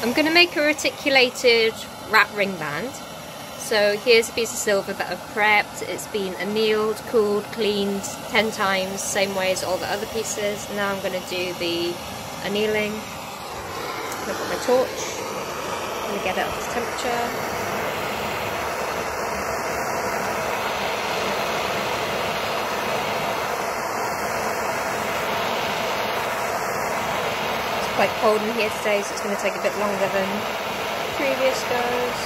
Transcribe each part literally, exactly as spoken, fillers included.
I'm going to make a reticulated wrap ring band. So here's a piece of silver that I've prepped. It's been annealed, cooled, cleaned ten times, same way as all the other pieces. Now I'm going to do the annealing. I'm going to put my torch. I'm going to get it up to temperature. Quite cold in here today, so it's going to take a bit longer than previous goes.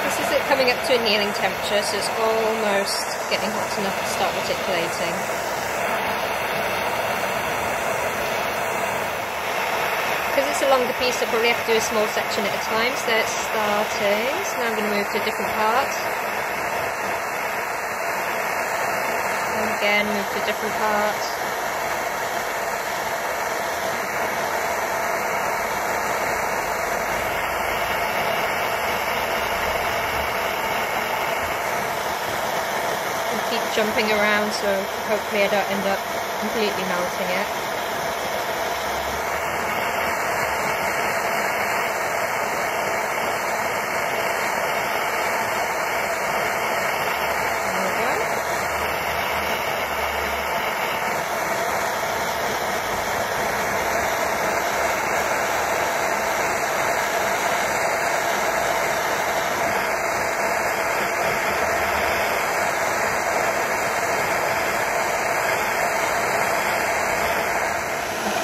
This is it coming up to annealing temperature, so it's almost getting hot enough to start reticulating. Because it's a longer piece, I probably have to do a small section at a time, so it's starting. So now I'm going to move to a different part. And again, move to a different part. And keep jumping around, so hopefully I don't end up completely melting it.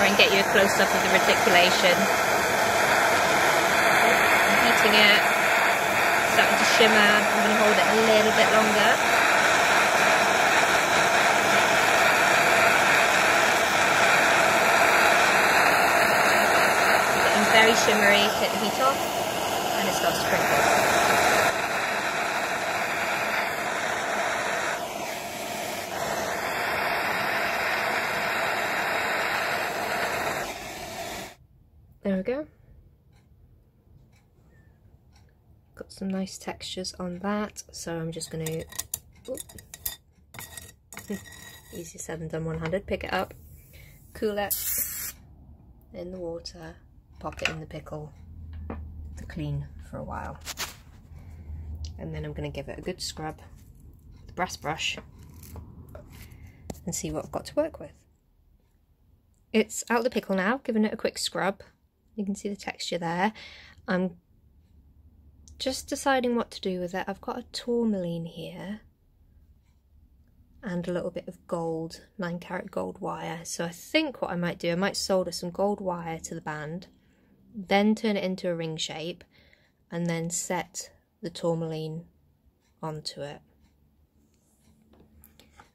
And get you a close-up of the reticulation. I'm heating it, it's starting to shimmer. I'm going to hold it a little bit longer. It's getting very shimmery, take the heat off, and it starts to crinkle. There we go. Got some nice textures on that, so I'm just going to, easier said than done one-handed, pick it up, cool it in the water, pop it in the pickle to clean for a while. And then I'm going to give it a good scrub with the brass brush and see what I've got to work with. It's out of the pickle now, giving it a quick scrub. You can see the texture there. I'm just deciding what to do with it. I've got a tourmaline here and a little bit of gold, nine karat gold wire. So I think what I might do, I might solder some gold wire to the band, then turn it into a ring shape and then set the tourmaline onto it.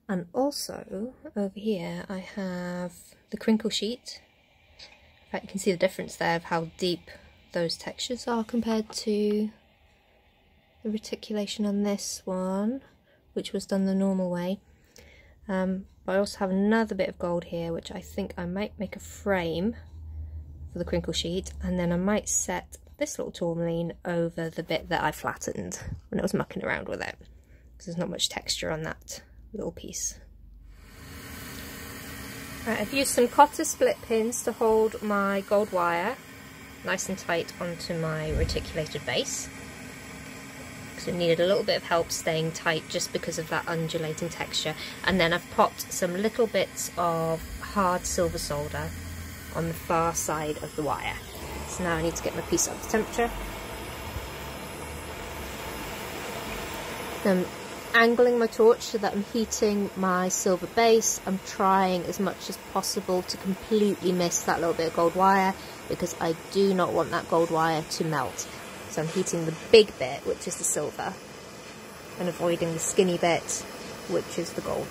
And also over here I have the crinkle sheet. You can see the difference there of how deep those textures are compared to the reticulation on this one, which was done the normal way. Um, but I also have another bit of gold here, which I think I might make a frame for the crinkle sheet, and then I might set this little tourmaline over the bit that I flattened when I was mucking around with it, because there's not much texture on that little piece. Right, I've used some cotter split pins to hold my gold wire nice and tight onto my reticulated base, because it needed a little bit of help staying tight just because of that undulating texture. And then I've popped some little bits of hard silver solder on the far side of the wire. So now I need to get my piece up to temperature. Um, Angling my torch so that I'm heating my silver base. I'm trying as much as possible to completely miss that little bit of gold wire, because I do not want that gold wire to melt. So I'm heating the big bit, which is the silver, and avoiding the skinny bit, which is the gold.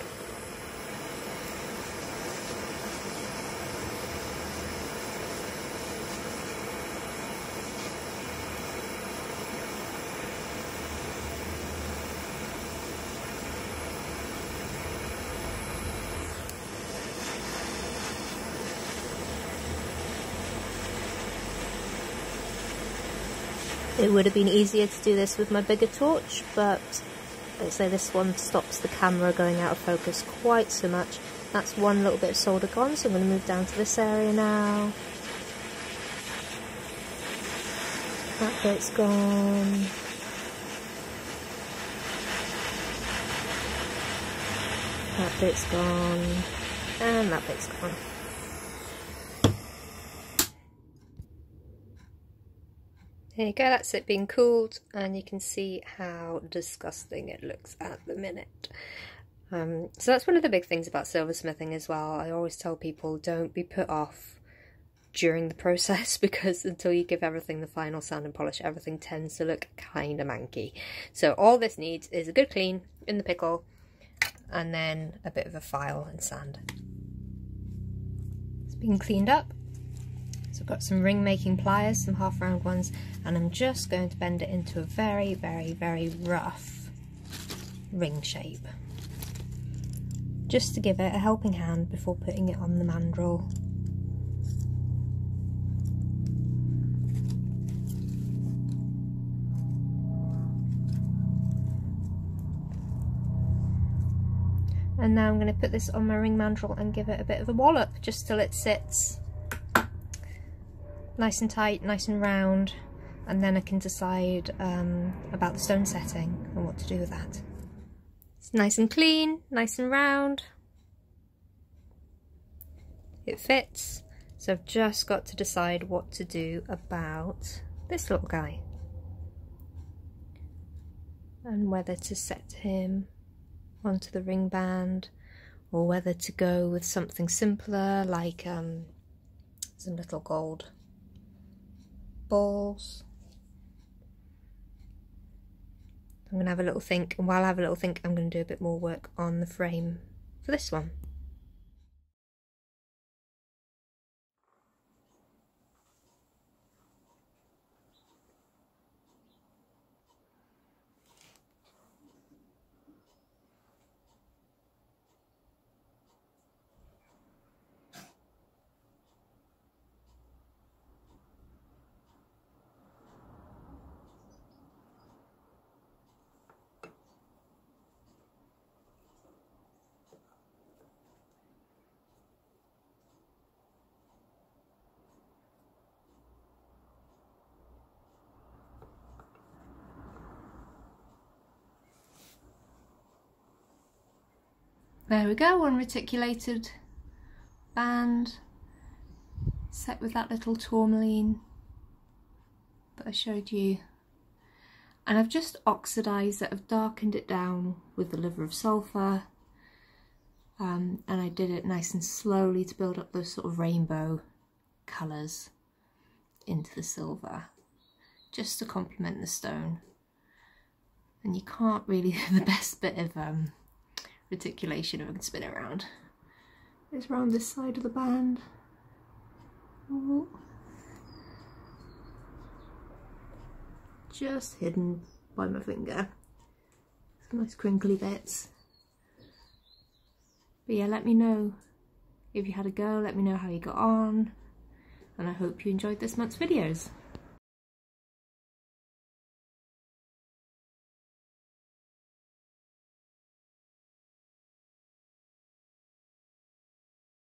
It would have been easier to do this with my bigger torch, but let's say this one stops the camera going out of focus quite so much. That's one little bit of solder gone, so I'm going to move down to this area now. That bit's gone. That bit's gone. And that bit's gone. There you go, that's it being cooled, and you can see how disgusting it looks at the minute. Um, so that's one of the big things about silversmithing as well. I always tell people, don't be put off during the process, because until you give everything the final sand and polish, everything tends to look kind of manky. So all this needs is a good clean in the pickle, and then a bit of a file and sand. It's been cleaned up. So I've got some ring making pliers, some half round ones, and I'm just going to bend it into a very, very, very rough ring shape, just to give it a helping hand before putting it on the mandrel. And now I'm going to put this on my ring mandrel and give it a bit of a wallop, just till it sits nice and tight, nice and round, and then I can decide um, about the stone setting and what to do with that. It's nice and clean, nice and round. It fits. So I've just got to decide what to do about this little guy and whether to set him onto the ring band or whether to go with something simpler, like um, some little gold balls. I'm going to have a little think, and while I have a little think, I'm going to do a bit more work on the frame for this one. There we go, one reticulated band set with that little tourmaline that I showed you. And I've just oxidised it, I've darkened it down with the liver of sulphur, um, and I did it nice and slowly to build up those sort of rainbow colours into the silver, just to complement the stone. And you can't really do the best bit of um, reticulation, if I can spin it around. It's round this side of the band. Ooh. Just hidden by my finger. Some nice crinkly bits. But yeah, let me know if you had a go, let me know how you got on, and I hope you enjoyed this month's videos.